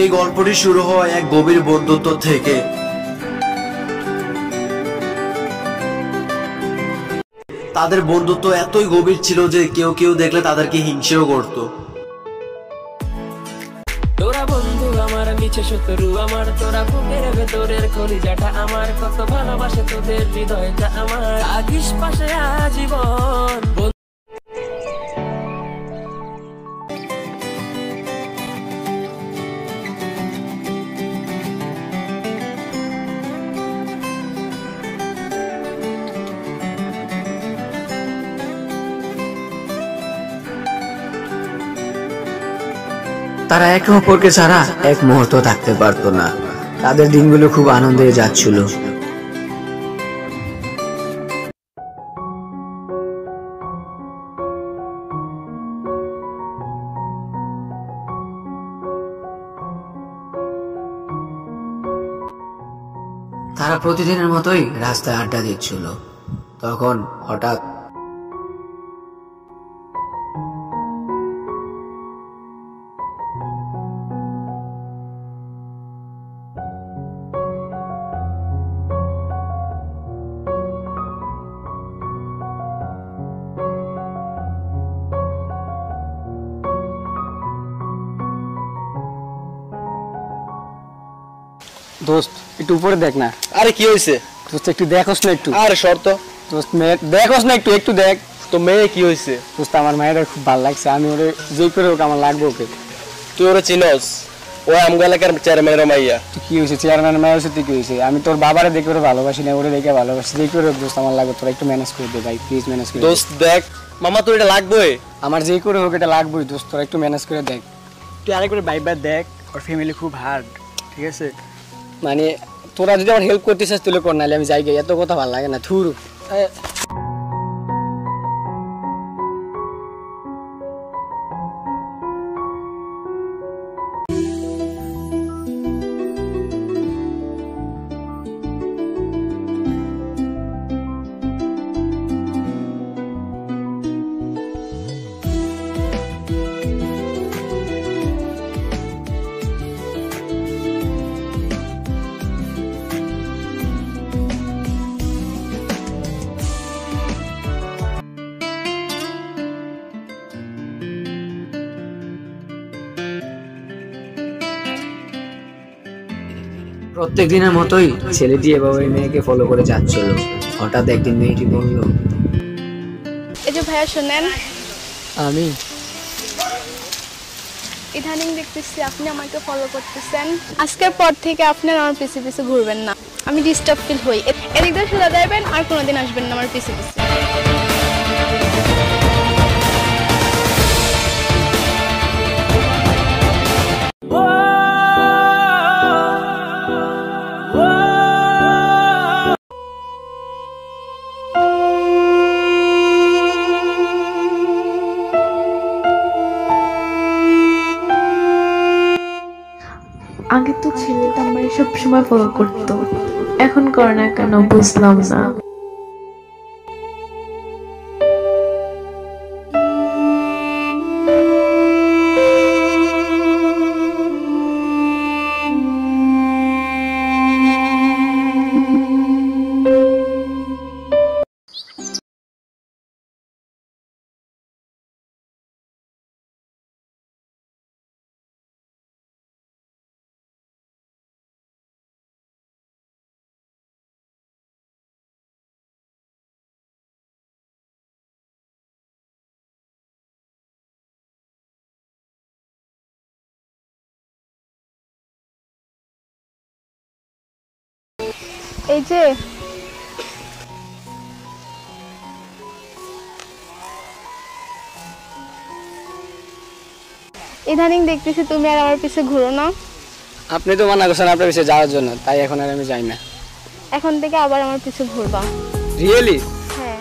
এই গল্পটি শুরু হয় এক গভীর বন্ধুত্ব থেকে। তাদের বন্ধুত্ব এতই গভীর ছিল যে কেউ কেউ দেখলে তাদেরকে হিংসেও করত। তোরা বন্ধু আমার নিচে শত্রু আমার, তোরা বুকের ভেতরের কলিজাটা আমার, কত ভালোবাসে তোদের হৃদয়টা আমার, আগিস পাশে আজীবন। তারা একে অপরকে ছাড়া এক মুহূর্ত থাকতে পারত না। তাদের দিনগুলো খুব আনন্দে যাচ্ছিল। তারা প্রতিদিনের মতোই রাস্তায় আড্ডা দিচ্ছিল। তখন হঠাৎ দোস্ত একটু উপরে দেখ না। আরে কি হয়েছে দোস্ত, একটু দেখোস না একটু। আরে শর্ত দোস্ত, মেয়ে দেখোস না একটু, একটু দেখ তো মেয়ে কি হয়েছে। দোস্ত আমার মেয়েটা খুব ভালো লাগছে, আমি ওরে যে করে হোক আমার লাগবে ওকে। তুই ওরে চিনস? ও আমগো এলাকার চেয়ারম্যানের মাইয়া। কি হয়েছে চেয়ারম্যানের মাইয়া হয়েছে? তুই কি হয়েছে? আমি তোর বাবারে দেখে ওরে ভালোবাসি না, ওরে দেখে ভালোবাসি। যে করে হোক দোস্ত আমার লাগবে, তোরা একটু ম্যানেজ করে দে ভাই, প্লিজ ম্যানেজ করে দোস্ত। দেখ মামা তোর এটা লাগবে, আমার যে করে হোক এটা লাগবেই দোস্ত, তোরা একটু ম্যানেজ করে দেখ। তুই আরেক করে ভাইবার দেখ, ওর ফ্যামিলি খুব হার্ড, ঠিক আছে? মানে তোরা যদি আমার হেল্প করতে চাস তুলে কর, নাহলে আমি যাই গে, এত কথা ভালো লাগে না। থুর প্রত্যেক দিনের মতোই ছেলেটি এভাবে মেয়েকে ফলো করে যাচ্ছিল। হঠাৎ একদিন মেয়েটি বলল, এই যে ভাইয়া শুনেন, আমি ইদানিং দেখতেছি আপনি আমাকে ফলো করতেছেন, আজকের পর থেকে আপনি আমার পিছে পিছে ঘুরবেন না, আমি ডিস্টার্ব ফিল হই, এদিক দিয়ে সোজা যাবেন আর কোনোদিন আসবেন না আমার পিছে পিছে। আগে তো ছেলেটা আমার সবসময় ফলো করতো, এখন করে না কেন বুঝলাম না। এই যে ইদানিং দেখতেছি তুমি আর আমার পিছে ঘুরো না। আপনি তো মানা করছেন আপনার পিছে যাওয়ার জন্য, তাই এখন আর আমি যাই না। এখন থেকে আবার আমার পিছে ঘুরবা? রিয়েলি? হ্যাঁ।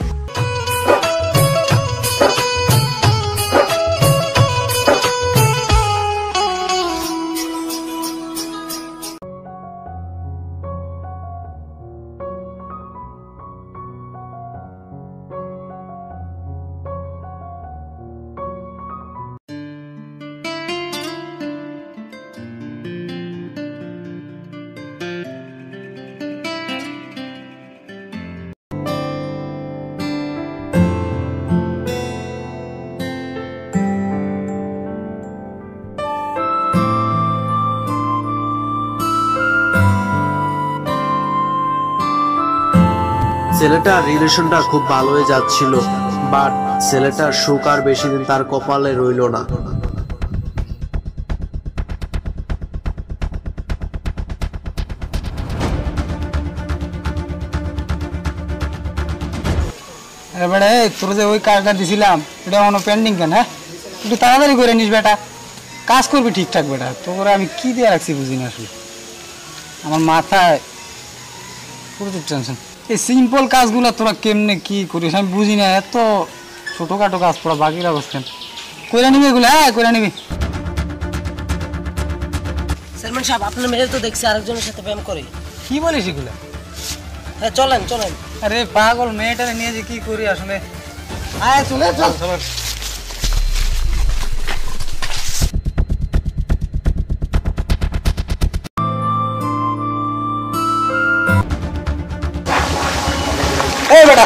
ছেলেটার রিলেশনটা খুব ভালো হয়ে যাচ্ছিল, বাট ছেলেটার সুখ আর বেশি দিন তার কপালে রইল না। বেটা তোর যে ওই কাজটা দিছিলাম এটা অন পেন্ডিং কেন? হ্যাঁ একটু তাড়াতাড়ি করে নিস বেটা, কাজ করবি ঠিকঠাক। বেটা তোর আমি কি দিয়ে রাখছি বুঝি না আসলে, আমার মাথায় প্রচুর টেনশন। এই সিম্পল কাজগুলো তোরা কেমনে কি করিস আমি বুঝি না, এত ছোটোখাটো কাজ তোরা বাকিরা বসছেন করে নিবি এগুলো। হ্যাঁ করে নিবি। সালমান সাহেব আপনার মেয়ে তো দেখছি আরেকজনের সাথে ব্যায়াম করে। কি বলিস এগুলো? হ্যাঁ চলেন চলেন। আরে পাগল মেয়েটা নিয়ে যে কি করি আসলে। আয় চলে চল চল। এই বেটা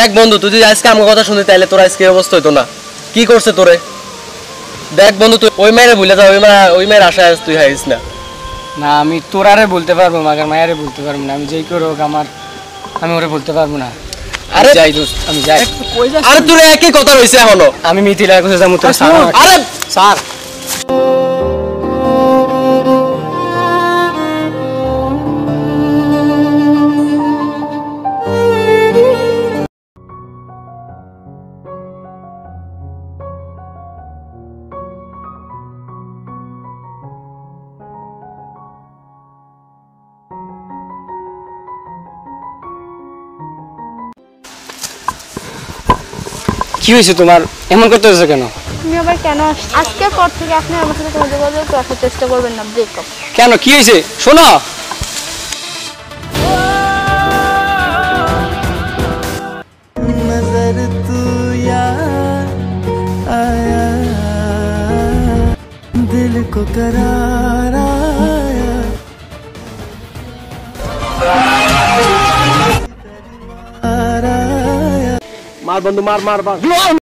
দেখ বন্ধু তুই যদি আজকে আমার কথা শুনি তাহলে তোর আজকে অবস্থা হইতো না। কি করছে তোরে? দেখ বন্ধু তুই ওই মেয়েরে ভুলে যা, ওই মেয়ের আশায় তুই হারিস না। না আমি তোরারে বলতে পারবো না, আমার মায়েরে বলতে পারবো না। আমি যেই করে হোক আমি ওরে বলতে পারবো না। আরে যাই দোস্ত আমি যাই। আরে তোর একই কথা রইছে এখনো। আমি মিথিলার কাছে যাবো তোর স্যার। আরে স্যার কি হয়েছে তোমার? এমন করতে হয়েছে কেন? তুমি আবার কেন আজকের পর থেকে আপনি আমার সাথে কোনো যোগাযোগ করার চেষ্টা করবেন না। ব্রেকআপ কেন? কি হয়েছে শোনো। মার বন্ধু মার মার মার।